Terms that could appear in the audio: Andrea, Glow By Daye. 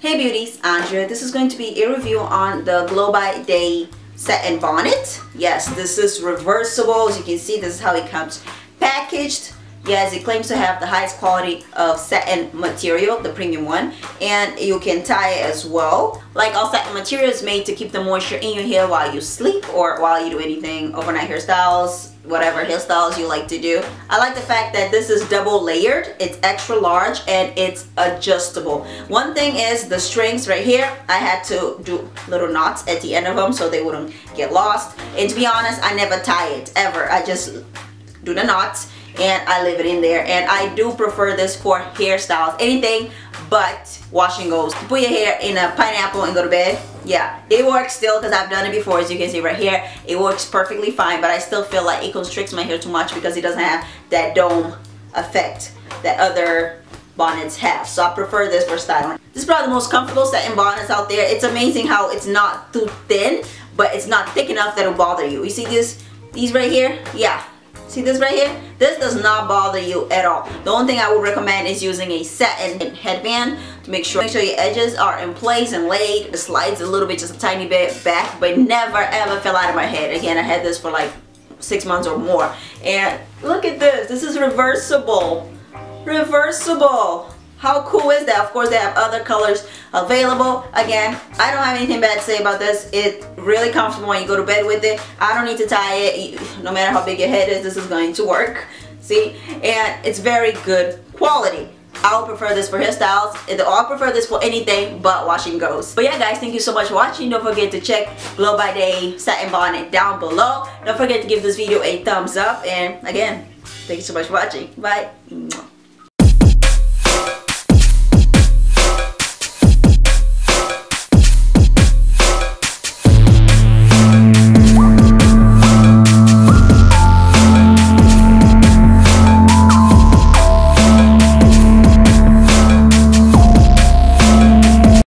Hey beauties, Andrea. This is going to be a review on the Glow By Daye set and bonnet. Yes, this is reversible. As you can see, this is how it comes packaged. Yes, it claims to have the highest quality of satin material, the premium one, and you can tie it as well. Like all satin material is made to keep the moisture in your hair while you sleep or while you do anything, overnight hairstyles, whatever hairstyles you like to do. I like the fact that this is double layered, it's extra large, and it's adjustable. One thing is the strings right here, I had to do little knots at the end of them so they wouldn't get lost. And to be honest, I never tie it, ever. I just do the knots and I leave it in there. And I do prefer this for hairstyles, anything but wash and goes. Put your hair in a pineapple and go to bed. Yeah, it works still because I've done it before, as you can see right here. It works perfectly fine, but I still feel like it constricts my hair too much because it doesn't have that dome effect that other bonnets have. So I prefer this for styling. This is probably the most comfortable satin bonnets out there. It's amazing how it's not too thin, but it's not thick enough that it'll bother you. You see these right here? Yeah. See this right here? This does not bother you at all. The only thing I would recommend is using a satin headband to make sure your edges are in place and laid. It slides a little bit, just a tiny bit back, but never ever fell out of my head. Again, I had this for like 6 months or more. And look at this. This is reversible. Reversible. How cool is that? Of course, they have other colors available. Again, I don't have anything bad to say about this. It's really comfortable when you go to bed with it. I don't need to tie it. No matter how big your head is, this is going to work. See? And it's very good quality. I would prefer this for hairstyles. I'll prefer this for anything but wash and goes. But yeah, guys, thank you so much for watching. Don't forget to check Glow By Daye satin bonnet down below. Don't forget to give this video a thumbs up. And again, thank you so much for watching. Bye.